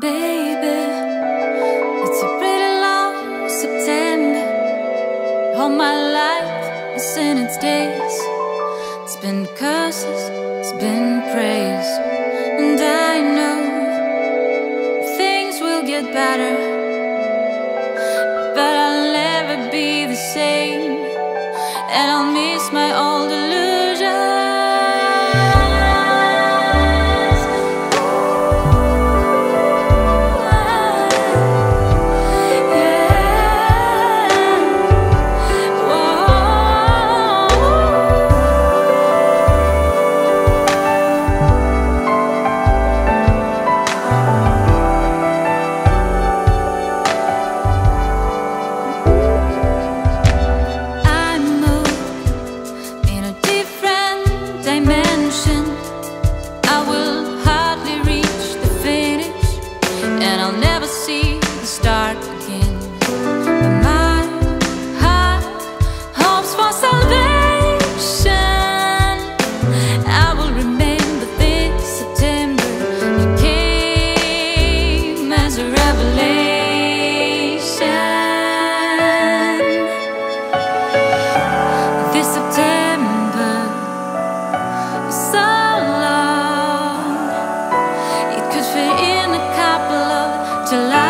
Baby, it's a pretty long September. All my life is in its days. It's been curses, it's been praise. And I know things will get better, but I'll never be the same. And I'll miss my old illusions. July.